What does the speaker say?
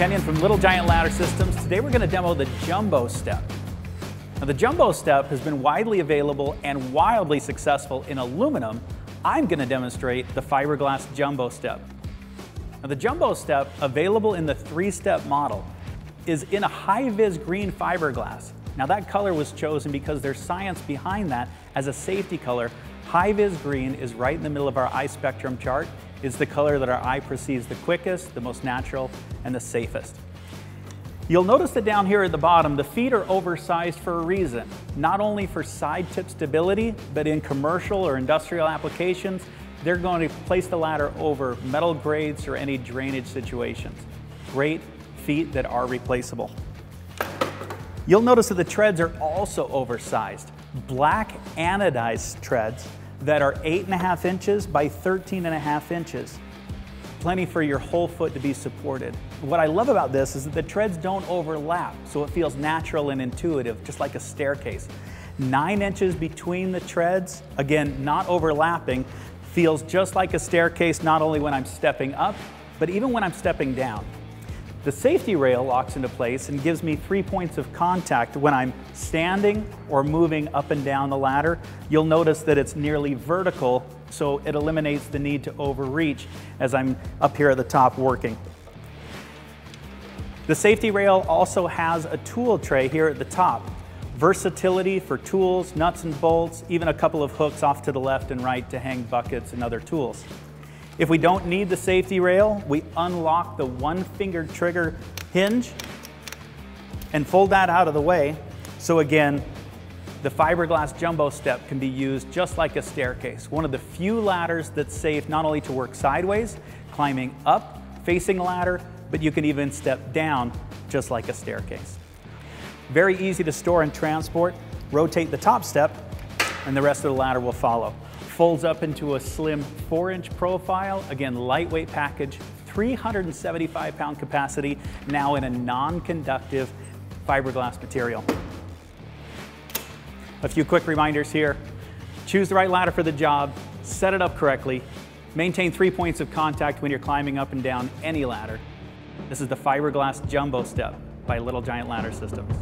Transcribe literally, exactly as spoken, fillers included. Kenyon from Little Giant Ladder Systems. Today we're going to demo the Jumbo Step. Now the Jumbo Step has been widely available and wildly successful in aluminum. I'm going to demonstrate the fiberglass Jumbo Step. Now the Jumbo Step, available in the three-step model, is in a Hi-Viz green fiberglass. Now that color was chosen because there's science behind that as a safety color. Hi-Viz green is right in the middle of our eye spectrum chart. It's the color that our eye perceives the quickest, the most natural, and the safest. You'll notice that down here at the bottom, the feet are oversized for a reason. Not only for side tip stability, but in commercial or industrial applications, they're going to place the ladder over metal grates or any drainage situations. Great feet that are replaceable. You'll notice that the treads are also oversized. Black anodized treads that are eight and a half inches by thirteen and a half inches. Plenty for your whole foot to be supported. What I love about this is that the treads don't overlap, so it feels natural and intuitive, just like a staircase. Nine inches between the treads, again, not overlapping, feels just like a staircase, not only when I'm stepping up, but even when I'm stepping down. The safety rail locks into place and gives me three points of contact when I'm standing or moving up and down the ladder. You'll notice that it's nearly vertical, so it eliminates the need to overreach as I'm up here at the top working. The safety rail also has a tool tray here at the top. Versatility for tools, nuts and bolts, even a couple of hooks off to the left and right to hang buckets and other tools. If we don't need the safety rail, we unlock the one-fingered trigger hinge and fold that out of the way. So again, the fiberglass Jumbo Step can be used just like a staircase. One of the few ladders that's safe not only to work sideways, climbing up, facing a ladder, but you can even step down just like a staircase. Very easy to store and transport. Rotate the top step and the rest of the ladder will follow. Folds up into a slim four inch profile, again, lightweight package, three hundred seventy-five pound capacity, now in a non-conductive fiberglass material. A few quick reminders here. Choose the right ladder for the job, set it up correctly, maintain three points of contact when you're climbing up and down any ladder. This is the fiberglass Jumbo Step by Little Giant Ladder Systems.